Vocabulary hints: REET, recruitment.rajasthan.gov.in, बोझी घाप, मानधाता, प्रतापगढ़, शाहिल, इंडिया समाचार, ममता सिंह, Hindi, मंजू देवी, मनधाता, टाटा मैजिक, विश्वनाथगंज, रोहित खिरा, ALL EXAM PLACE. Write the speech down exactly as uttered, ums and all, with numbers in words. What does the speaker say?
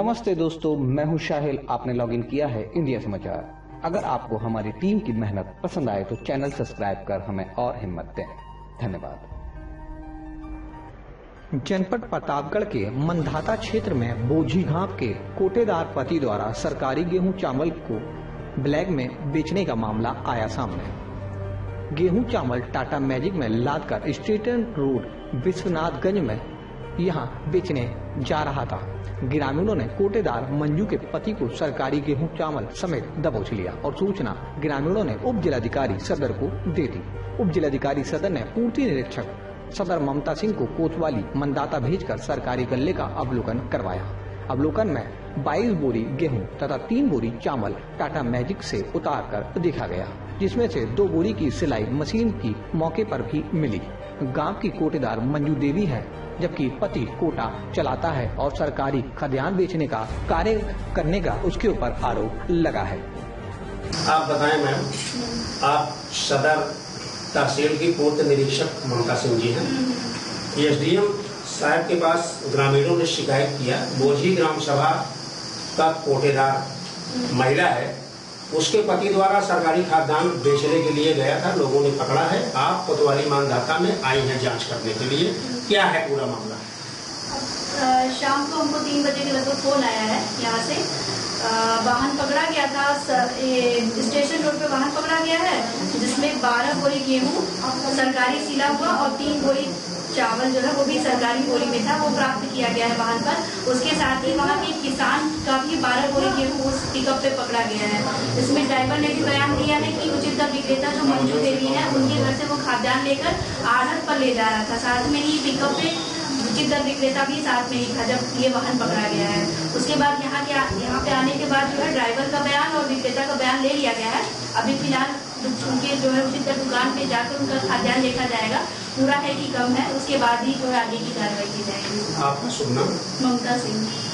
नमस्ते दोस्तों, मैं हूं शाहिल। आपने लॉगिन किया है इंडिया समाचार। अगर आपको हमारी टीम की मेहनत पसंद आए तो चैनल सब्सक्राइब कर हमें और हिम्मत दें। धन्यवाद। जनपद प्रतापगढ़ के मनधाता क्षेत्र में बोझी घाप के कोटेदार पति द्वारा सरकारी गेहूं चावल को ब्लैक में बेचने का मामला आया सामने। गेहूं चावल टाटा मैजिक में लादकर स्टेशन रोड विश्वनाथगंज में यहां बेचने जा रहा था। ग्रामीणों ने कोटेदार मंजू के पति को सरकारी गेहूं चावल समेत दबोच लिया और सूचना ग्रामीणों ने उप जिलाधिकारी सदर को दे दी। उप जिलाधिकारी सदर ने पूर्ति निरीक्षक सदर ममता सिंह को कोतवाली मनधाता भेजकर सरकारी गल्ले का अवलोकन करवाया। अवलोकन में बाईस बोरी गेहूं तथा तीन बोरी चावल टाटा मैजिक से उतार कर देखा गया, जिसमें से दो बोरी की सिलाई मशीन की मौके पर भी मिली। गांव की कोटेदार मंजू देवी है, जबकि पति कोटा चलाता है और सरकारी खदान बेचने का कार्य करने का उसके ऊपर आरोप लगा है। आप बताएं मैम, आप सदर तहसील की पूर्व निरीक्षक ममता सिंह जी हैं। एसडीएम साहब के पास ग्रामीणों ने शिकायत किया, बोझी ग्राम सभा का कोटेदार महिला है, उसके पति द्वारा सरकारी खाद्यान्न बेचने के लिए गया था, लोगों ने पकड़ा है। आप कोतवाली मानधाता में आई हैं जांच करने के लिए, क्या है पूरा मामला? शाम को हमको तीन बजे के लगभग फोन आया है, यहाँ से वाहन पकड़ा गया था, स्टेशन रोड पे वाहन पकड़ा गया है, जिसमें बारह बोरी गेहूँ सरकारी सिला हुआ और तीन बोरी चावल जो है वो भी सरकारी बोरी में था, वो प्राप्त किया गया है वाहन पर। उसके साथ ही वहाँ के किसान का भी बारह बोरी गेहूँ उस पिकअप पे पकड़ा गया है। इसमें ड्राइवर ने भी बयान दिया है कि उचित विक्रेता जो मंजू देवी है, उनके घर से वो खाद्यान्न लेकर आढ़त पर ले जा रहा था। साथ में ही पिकअप पे उचित विक्रेता भी साथ में ही था जब ये वाहन पकड़ा गया है। उसके बाद यहाँ के यहाँ पे आने के बाद जो है ड्राइवर का बयान और विक्रेता का बयान ले लिया गया है। अभी फिलहाल उनके जो है उचित दुकान पे जाकर उनका खाद्यान्न देखा जाएगा, पूरा है कि कम है, उसके बाद ही जो आगे की कार्रवाई की जाएगी। आपका शुभ नाम? ममता सिंह।